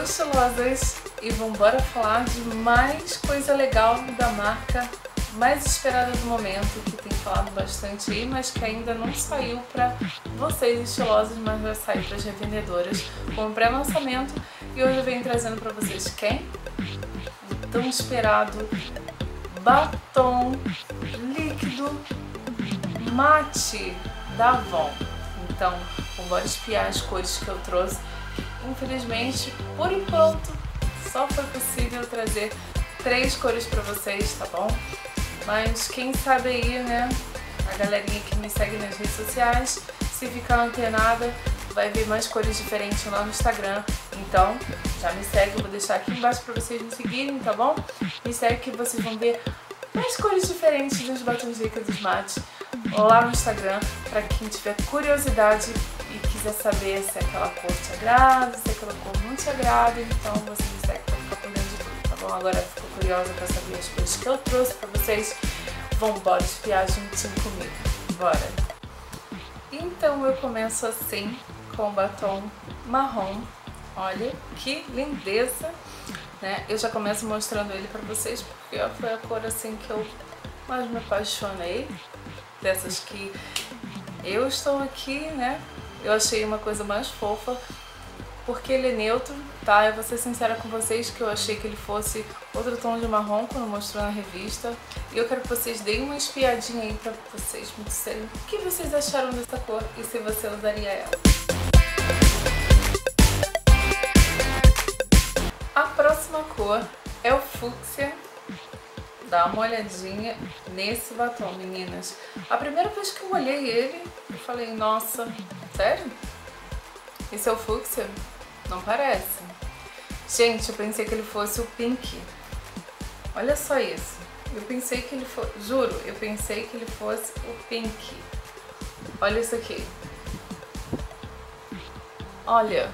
gostosas e vambora falar de mais coisa legal da marca mais esperada do momento, que tem falado bastante aí, mas que ainda não saiu para vocês estilosos, mas vai sair para as revendedoras com pré-lançamento. E hoje eu venho trazendo para vocês quem? O tão esperado batom líquido mate da Avon. Então, vou espiar as cores que eu trouxe. Infelizmente, por enquanto, só foi possível trazer 3 cores para vocês, tá bom? Mas quem sabe aí, né? A galerinha que me segue nas redes sociais, se ficar antenada, vai ver mais cores diferentes lá no Instagram. Então, já me segue, eu vou deixar aqui embaixo para vocês me seguirem, tá bom? Me segue que vocês vão ver mais cores diferentes dos batons líquidos mate lá no Instagram, para quem tiver curiosidade e quiser saber se aquela cor te agrada, se aquela cor não te agrada. Então você me segue pra ficar por dentro de tudo, tá bom? Agora ficou curiosa pra saber as coisas que eu trouxe pra vocês? Vambora espiar juntinho comigo, bora! Então eu começo assim com o batom marrom, olha que lindeza, né? Eu já começo mostrando ele pra vocês porque foi a cor assim que eu mais me apaixonei, dessas que eu estou aqui, né? Eu achei uma coisa mais fofa, porque ele é neutro, tá? Eu vou ser sincera com vocês que eu achei que ele fosse outro tom de marrom quando mostrou na revista. E eu quero que vocês deem uma espiadinha aí pra vocês me disserem o que vocês acharam dessa cor e se você usaria ela. A próxima cor é o fúcsia. Dá uma olhadinha nesse batom, meninas. A primeira vez que eu olhei ele, eu falei, nossa, sério? Esse é o fúcsia? Não parece. Gente, eu pensei que ele fosse o pink. Olha só isso. Eu pensei que ele fosse... Juro, eu pensei que ele fosse o pink. Olha isso aqui. Olha.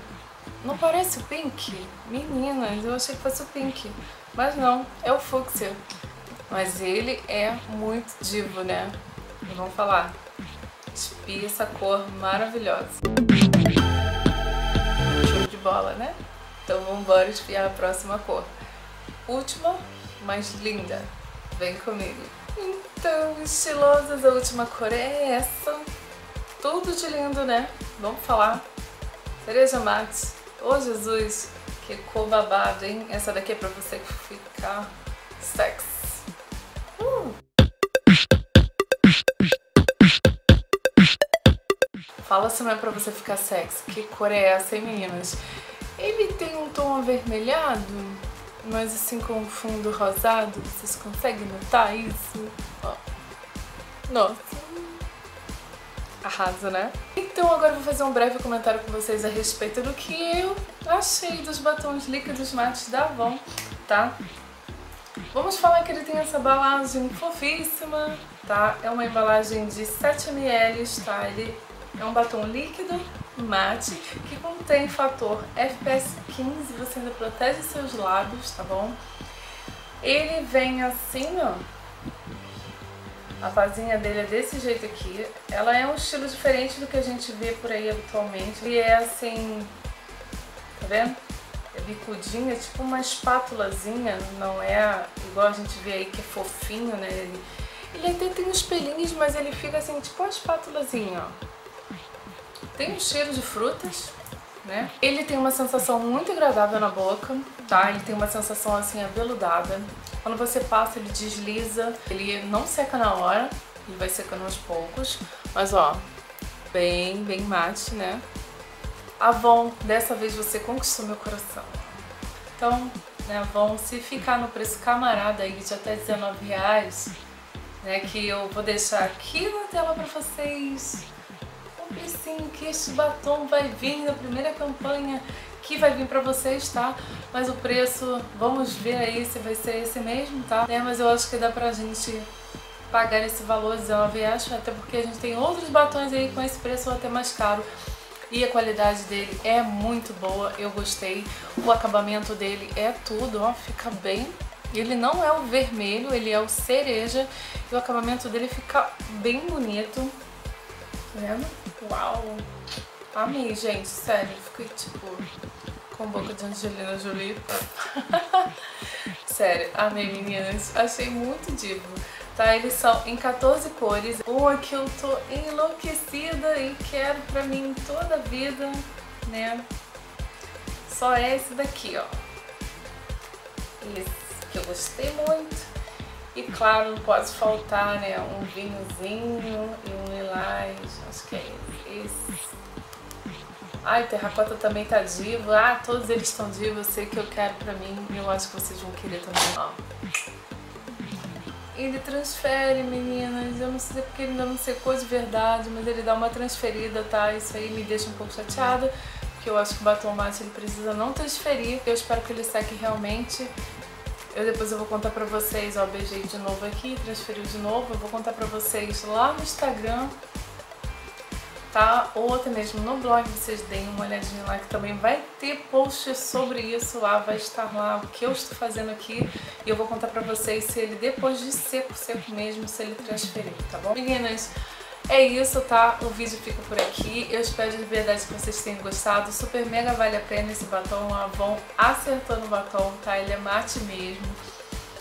Não parece o pink? Meninas, eu achei que fosse o pink. Mas não, é o fúcsia. Mas ele é muito divo, né? E vamos falar. Espia essa cor maravilhosa. Show de bola, né? Então vamos embora espiar a próxima cor. Última, mas linda. Vem comigo. Então, estilosas, a última cor é essa. Tudo de lindo, né? Vamos falar. Cereja mate. Ô Jesus, que cor babada, hein? Essa daqui é pra você ficar sexy. Fala se não é pra você ficar sexy. Que cor é essa, hein, meninas? Ele tem um tom avermelhado, mas assim com um fundo rosado. Vocês conseguem notar isso? Ó. Nossa. Arraso, né? Então agora eu vou fazer um breve comentário com vocês a respeito do que eu achei dos batons líquidos mates da Avon, tá? Vamos falar que ele tem essa embalagem fofíssima, tá? É uma embalagem de 7 ml, tá? Ele é um batom líquido mate que contém fator FPS 15, você ainda protege seus lábios, tá bom? Ele vem assim, ó. A vasinha dele é desse jeito aqui. Ela é um estilo diferente do que a gente vê por aí habitualmente. Ele é assim, tá vendo? É bicudinha, tipo uma espátulazinha, não é igual a gente vê aí que é fofinho, né? Ele até tem uns pelinhos, mas ele fica assim, tipo uma espátulazinha, ó. Tem um cheiro de frutas, né? Ele tem uma sensação muito agradável na boca, tá? Ele tem uma sensação assim aveludada. Quando você passa, ele desliza. Ele não seca na hora, ele vai secando aos poucos. Mas ó, bem mate, né? Avon, dessa vez você conquistou meu coração. Então, né, Avon, se ficar no preço camarada aí de até R$19, né? Que eu vou deixar aqui na tela pra vocês. E sim, que este batom vai vir na primeira campanha que vai vir pra vocês, tá? Mas o preço, vamos ver aí se vai ser esse mesmo, tá? Né? Mas eu acho que dá pra gente pagar esse valor R$19, até porque a gente tem outros batons aí com esse preço até mais caro. E a qualidade dele é muito boa, eu gostei. O acabamento dele é tudo, ó, fica bem... Ele não é o vermelho, ele é o cereja. E o acabamento dele fica bem bonito. Tá vendo? Uau! Amei, gente, sério, fiquei tipo Com boca de Angelina Jolie. Sério, amei, meninas. Achei muito divo. Tá, eles são em 14 cores. Uma que eu tô enlouquecida e quero pra mim toda a vida, né? Só é esse daqui, ó. Esse que eu gostei muito. E claro, não pode faltar, né? Um vinhozinho e um lilás. Acho que é esse. Ai, terracota também tá divo. Ah, todos eles estão divo. Eu sei que eu quero pra mim. Eu acho que vocês vão querer também, ó. Ele transfere, meninas. Eu não sei porque ele ainda não secou de verdade, mas ele dá uma transferida, tá? Isso aí me deixa um pouco chateada, porque eu acho que o batom mate ele precisa não transferir. Eu espero que ele seque realmente. Depois eu vou contar pra vocês, ó, beijei de novo aqui, transferiu de novo. Eu vou contar pra vocês lá no Instagram, tá? Ou até mesmo no blog, vocês deem uma olhadinha lá que também vai ter posts sobre isso lá. Vai estar lá o que eu estou fazendo aqui. E eu vou contar pra vocês se ele, depois de seco, seco mesmo, se ele transferiu, tá bom? Meninas, é isso, tá? O vídeo fica por aqui. Eu espero de verdade que vocês tenham gostado. Super mega vale a pena esse batom. A Avon acertou no batom, tá? Ele é mate mesmo.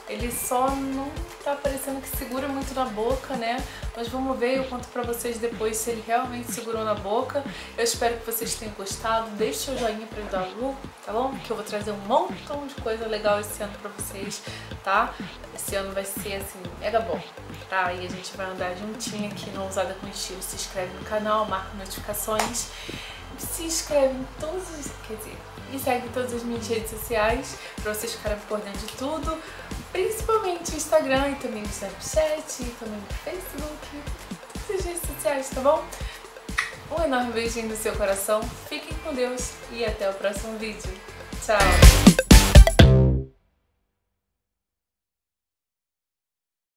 Ele só não tá parecendo que segura muito na boca, né? Mas vamos ver, eu conto pra vocês depois se ele realmente segurou na boca. Eu espero que vocês tenham gostado. Deixa o joinha pra ajudar o look, tá bom? Que eu vou trazer um montão de coisa legal esse ano pra vocês, tá? Esse ano vai ser, assim, mega bom. Tá, e a gente vai andar juntinha aqui no Ousada com Estilo. Se inscreve no canal, marca notificações, se inscreve em todos os... quer dizer, me segue em todas as minhas redes sociais pra vocês ficarem por dentro de tudo, principalmente o Instagram e também o Snapchat e também o Facebook, todas as redes sociais, tá bom? Um enorme beijinho no seu coração, fiquem com Deus e até o próximo vídeo. Tchau!